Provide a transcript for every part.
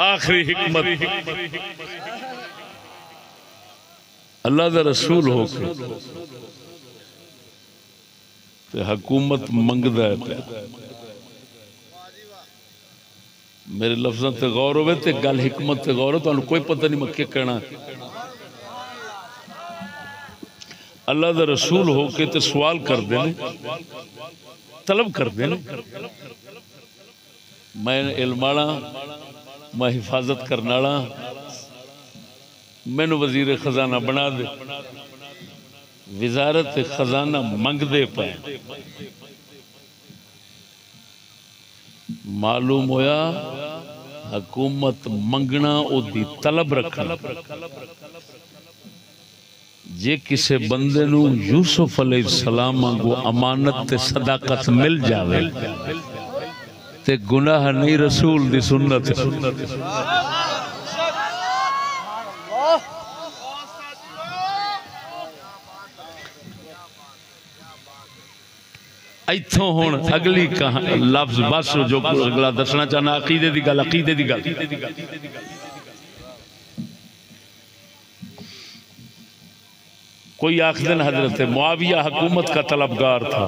आखिरी हिकमत अल्लाह का रसूल होकर हकूमत मंगता है। मेरे लफ्जों से गौर हो गल हिकमत से गौर हो तो कोई पता नहीं मैं क्या कहना। अल्लाह का रसूल होके तो सवाल करते हैं, तलब करते हैं। मैं इलमाना, मैं हिफाजत करने वाला, मैनू वजीर खजाना बना दे। वजारत खजाना मंगते पे। मालूम होया हकूमत मंगना ओदी तलब रखना। जे किसी बंदे नू यूसुफ अलैहिस्सलाम को अमानत ते सदाकत मिल जावे ते गुनाह नहीं, रसूल दी सुन्नत। इथों हुण अगली लफ्ज बस जो अगला दसना चाहना अकीदे दी गल। अकीदे दी गल कोई आखदन हजरत मुआविया हकूमत का तलबगार था,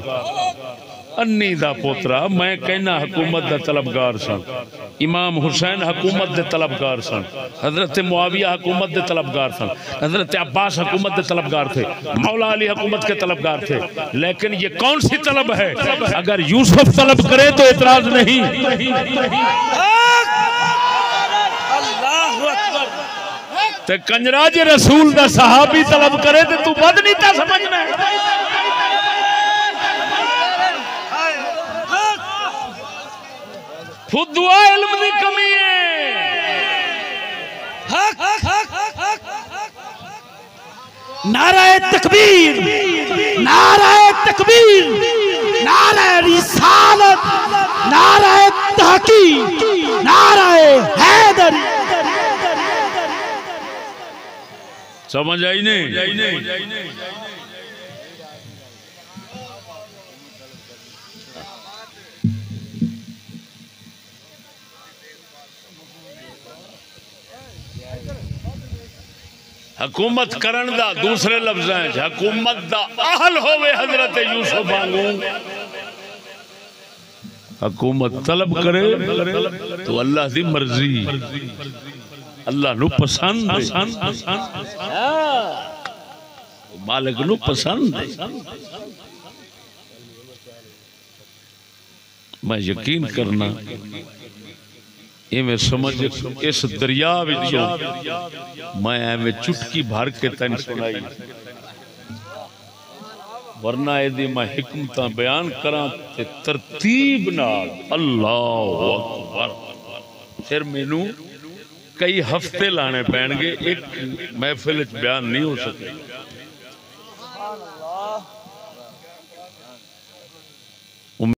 अन्नी दा पोतरा। मैं कहना हकूमत दा तलबगार सन। इमाम हुसैन हकूमत दे तलबगार सन। हजरत मुआविया हकूमत दे तलबगार सन। हजरत अब्बास हकूमत दे तलबगार थे। मौला अली हकूमत के तलबगार थे। लेकिन ये कौन सी तलब है? अगर यूसुफ तलब करे तो एतराज नहीं। ते कंजरा जे रसूल दा सहाबी तलब करे ते तू बद नहीं ता समझना। खुद दुआ इल्म दी कमी है। नाराए तकबीर, नाराए तकबीर, नाराए रिसालत, नाराए तहकीक, नाराए हैदर। समझ आई नहीं? हकूमत करन दा दूसरे लफ्ज है हकूमत दा अहल होवे हजरत यूसुफ वांगू। हकूमत तलब करे तो अल्लाह दी मर्जी, अल्लाह नू पसंद, मालिक नू पसंद। मैं यकीन करना इवें समझ इस दरिया विचों मैं एवं चुटकी भर के तन सुनाई, वरना यदि मैं हिकमत बयान करा ते तरतीब नाल अल्लाहु अकबर फिर मैनू कई हफ्ते लाने पैणगे। एक महफिल बयान नहीं हो सके।